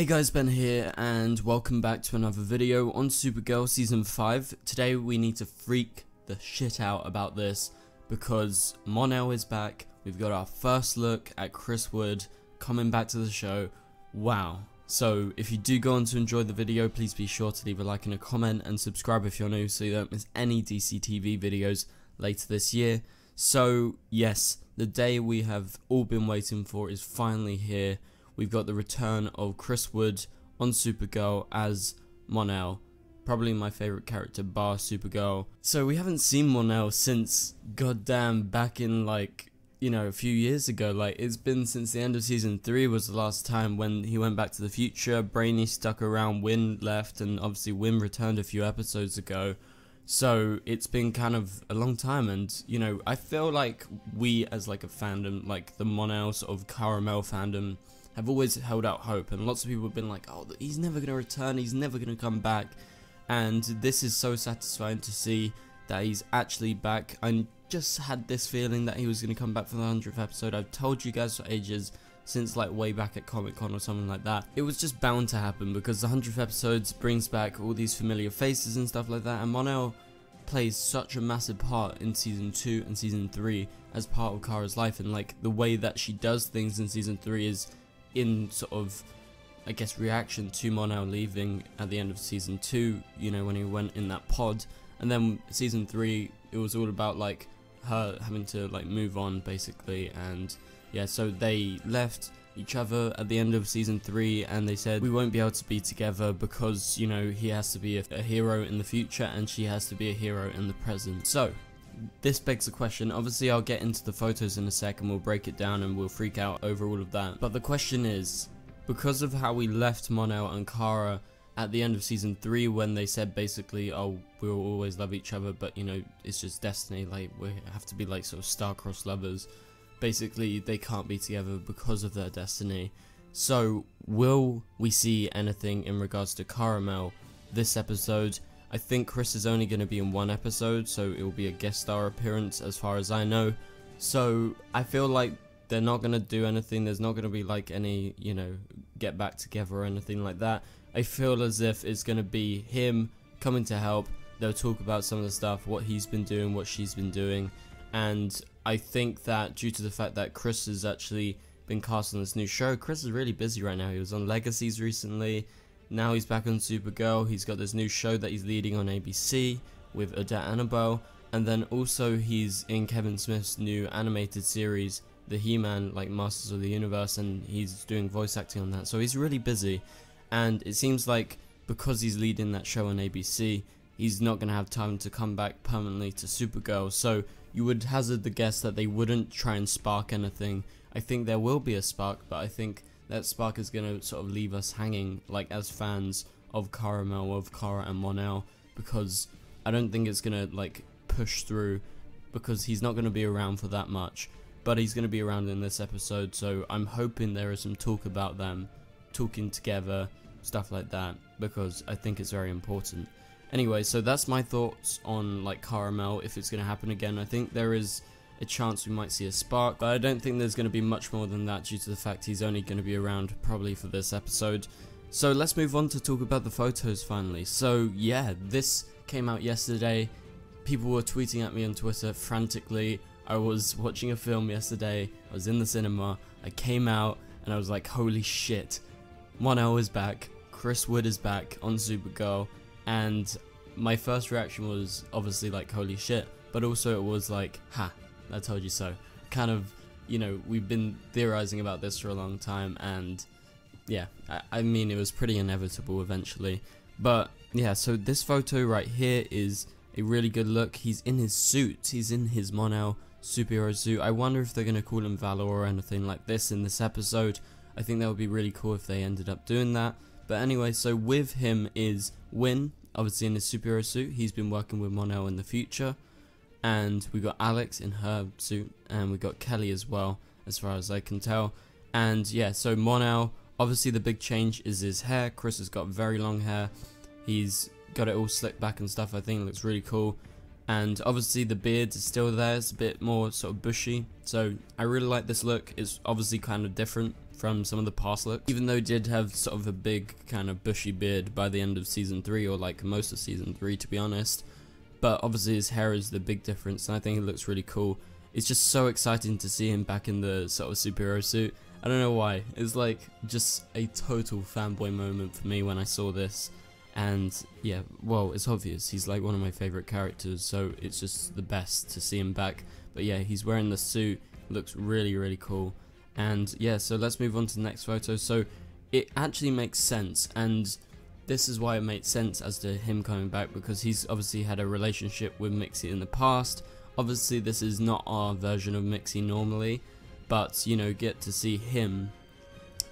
Hey guys, Ben here and welcome back to another video on Supergirl Season 5. Today we need to freak the shit out about this because Mon-El is back. We've got our first look at Chris Wood coming back to the show. Wow. So if you do go on to enjoy the video, please be sure to leave a like and a comment and subscribe if you're new so you don't miss any DC TV videos later this year. So yes, the day we have all been waiting for is finally here. We've got the return of Chris Wood on Supergirl as Mon-El, probably my favourite character bar Supergirl. So we haven't seen Mon-El since goddamn back in a few years ago. It's been since the end of season 3 was the last time when he went back to the future. Brainy stuck around, Winn left, and obviously Winn returned a few episodes ago. So it's been kind of a long time, and you know, I feel like we as a fandom, the Mon-El sort of Karamel fandom, have always held out hope, and lots of people have been like, oh, he's never going to return, he's never going to come back, and this is so satisfying to see that he's actually back. I just had this feeling that he was going to come back for the 100th episode. I've told you guys for ages, since way back at Comic-Con or something like that. It was just bound to happen because the 100th episode brings back all these familiar faces and stuff like that, and Mon-El plays such a massive part in season 2 and season 3 as part of Kara's life, and the way that she does things in season 3 is in sort of, I guess, reaction to Mon-El leaving at the end of season 2, you know, when he went in that pod. And then season 3, it was all about her having to move on basically, and yeah, so they left each other at the end of season 3 and they said we won't be able to be together because, you know, he has to be a hero in the future and she has to be a hero in the present. So this begs the question, obviously I'll get into the photos in a second, we'll break it down and we'll freak out over all of that, but the question is, because of how we left Mon-El and Kara at the end of season 3 when they said basically, oh, we'll always love each other, but you know, it's just destiny, we have to be sort of star-crossed lovers, basically they can't be together because of their destiny. So will we see anything in regards to Karamel this episode? I think Chris is only going to be in one episode, so it will be a guest star appearance as far as I know. So I feel like they're not going to do anything, there's not going to be any, you know, get back together or anything like that. I feel as if it's going to be him coming to help, they'll talk about some of the stuff, what he's been doing, what she's been doing, and I think that due to the fact that Chris has actually been cast on this new show, Chris is really busy right now. He was on Legacies recently. Now he's back on Supergirl, he's got this new show that he's leading on ABC with Odette Annable, and then also he's in Kevin Smith's new animated series, the He-Man, Masters of the Universe, and he's doing voice acting on that, so he's really busy. And it seems like because he's leading that show on ABC, he's not going to have time to come back permanently to Supergirl, so you would hazard the guess that they wouldn't try and spark anything. I think there will be a spark, but I think that spark is going to sort of leave us hanging, as fans of Karamel, of Kara and Mon-El, because I don't think it's going to, push through, because he's not going to be around for that much, but he's going to be around in this episode, so I'm hoping there is some talk about them talking together, stuff like that, because I think it's very important. Anyway, so that's my thoughts on, Karamel, if it's going to happen again. I think there is a chance we might see a spark, but I don't think there's going to be much more than that due to the fact he's only going to be around probably for this episode. So let's move on to talk about the photos finally. So yeah, this came out yesterday, people were tweeting at me on Twitter frantically. I was watching a film yesterday, I was in the cinema, I came out and I was like, holy shit, Mon-El is back, Chris Wood is back on Supergirl, and my first reaction was obviously holy shit, but also it was ha, I told you so. Kind of, you know, we've been theorizing about this for a long time, and yeah, I mean, it was pretty inevitable eventually. But yeah, so this photo right here is a really good look. He's in his suit, he's in his Mon-El superhero suit. I wonder if they're going to call him Valor or anything like this in this episode. I think that would be really cool if they ended up doing that. But anyway, so with him is Winn, obviously in his superhero suit. He's been working with Mon-El in the future. And we got Alex in her suit, and we got Kelly as well, as far as I can tell. And yeah, so Mon-El, obviously the big change is his hair. Chris has got very long hair, he's got it all slicked back and stuff. I think it looks really cool. And obviously the beard is still there, it's a bit more sort of bushy, so I really like this look. It's obviously kind of different from some of the past looks, even though he did have sort of a big kind of bushy beard by the end of season 3, or like most of season 3 to be honest, but obviously his hair is the big difference and I think it looks really cool. It's just so exciting to see him back in the sort of superhero suit. I don't know why, it's like just a total fanboy moment for me when I saw this, and yeah, well, it's obvious, he's like one of my favourite characters, so it's just the best to see him back. But yeah, he's wearing the suit, looks really really cool, and yeah, so let's move on to the next photo. So it actually makes sense, and this is why it made sense as to him coming back, because he's obviously had a relationship with Mxy in the past. Obviously this is not our version of Mxy normally, but you know, get to see him,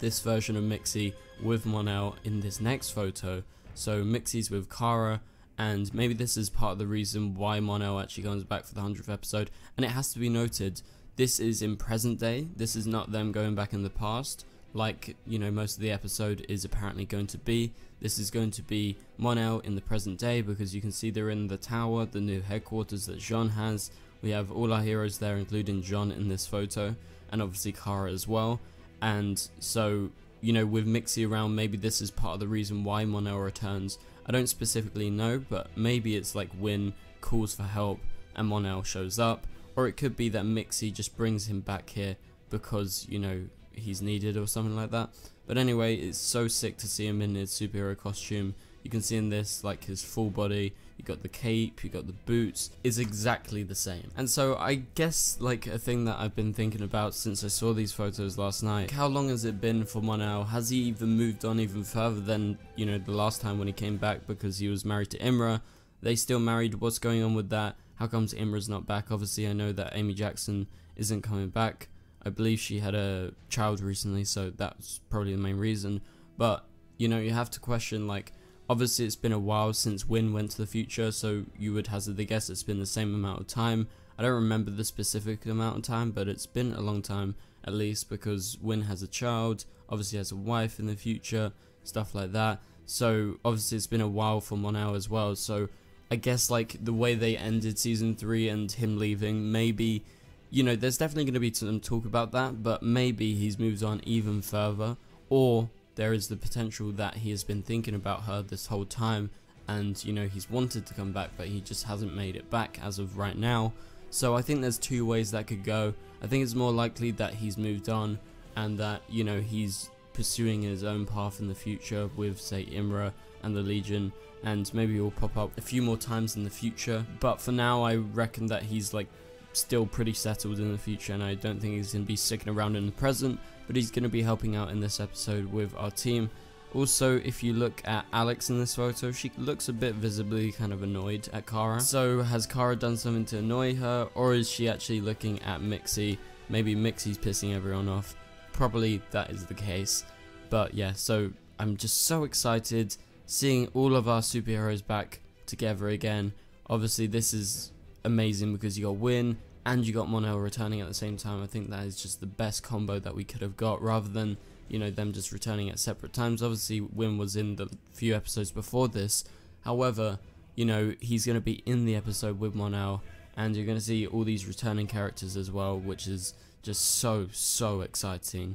this version of Mxy with Mon-El in this next photo. So Mxy's with Kara, and maybe this is part of the reason why Mon-El actually comes back for the 100th episode. And it has to be noted, this is in present day, this is not them going back in the past, like, you know, most of the episode is apparently going to be. This is going to be Mon-El in the present day, because you can see they're in the tower, the new headquarters that J'onn has. We have all our heroes there, including J'onn in this photo, and obviously Kara as well. And so, you know, with Mxy around, maybe this is part of the reason why Mon-El returns. I don't specifically know, but maybe it's like Winn calls for help and Mon-El shows up. Or it could be that Mxy just brings him back here because, you know, he's needed or something like that. But anyway, it's so sick to see him in his superhero costume. You can see in this, like, his full body, you got the cape, you got the boots, is exactly the same. And so I guess, like, a thing that I've been thinking about since I saw these photos last night, how long has it been for Mon-El? Has he even moved on even further than, you know, the last time when he came back, because he was married to Imra? They still married, what's going on with that? How comes Imra's not back? Obviously I know that Amy Jackson isn't coming back. I believe she had a child recently, so that's probably the main reason. But, you know, you have to question, like, obviously it's been a while since Winn went to the future, so you would hazard the guess it's been the same amount of time. I don't remember the specific amount of time, but it's been a long time at least, because Winn has a child, obviously has a wife in the future, stuff like that. So obviously it's been a while for Mon-El as well, so I guess, like, the way they ended season 3 and him leaving, maybe, you know, there's definitely going to be some talk about that, but maybe he's moved on even further, or there is the potential that he has been thinking about her this whole time and, you know, he's wanted to come back, but he just hasn't made it back as of right now. So I think there's two ways that could go. I think it's more likely that he's moved on and that, you know, he's pursuing his own path in the future with, say, Imra and the Legion, and maybe he'll pop up a few more times in the future. But for now, I reckon that he's, like, still pretty settled in the future, and I don't think he's going to be sticking around in the present, but he's going to be helping out in this episode with our team. Also, if you look at Alex in this photo, she looks a bit visibly kind of annoyed at Kara. So has Kara done something to annoy her, or is she actually looking at Mxy? Maybe Mxy's pissing everyone off. Probably that is the case. But yeah, so I'm just so excited seeing all of our superheroes back together again. Obviously this is amazing because you got Winn and you got Mon-El returning at the same time. I think that is just the best combo that we could have got, rather than, you know, them just returning at separate times. Obviously Winn was in the few episodes before this, however, you know, he's going to be in the episode with Mon-El, and you're going to see all these returning characters as well, which is just so exciting.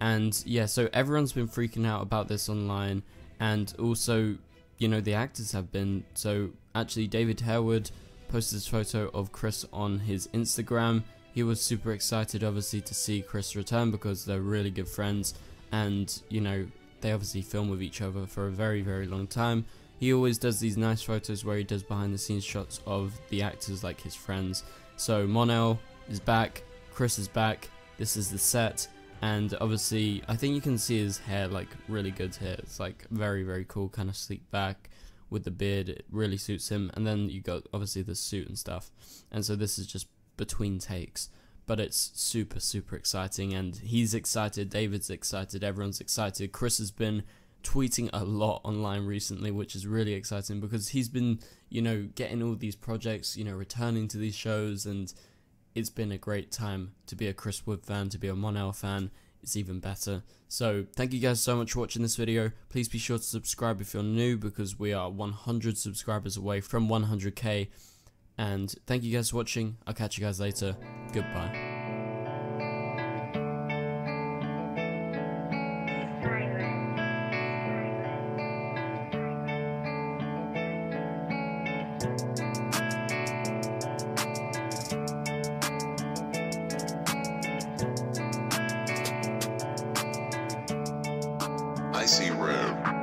And yeah, so everyone's been freaking out about this online, and also, you know, the actors have been. So actually David Harewood posted this photo of Chris on his Instagram. He was super excited obviously to see Chris return because they're really good friends, and you know, they obviously film with each other for a very long time. He always does these nice photos where he does behind the scenes shots of the actors, like his friends. So Mon-El is back, Chris is back, this is the set, and obviously I think you can see his hair, like, really good here. It's like very cool, kind of sleek back with the beard, it really suits him. And then you got obviously the suit and stuff, and so this is just between takes, but it's super exciting, and he's excited, David's excited, everyone's excited. Chris has been tweeting a lot online recently, which is really exciting because he's been, you know, getting all these projects, you know, returning to these shows, and it's been a great time to be a Chris Wood fan, to be a Mon-El fan. It's even better. So thank you guys so much for watching this video. Please be sure to subscribe if you're new, because we are 100 subscribers away from 100k. And thank you guys for watching. I'll catch you guys later. Goodbye. I see red.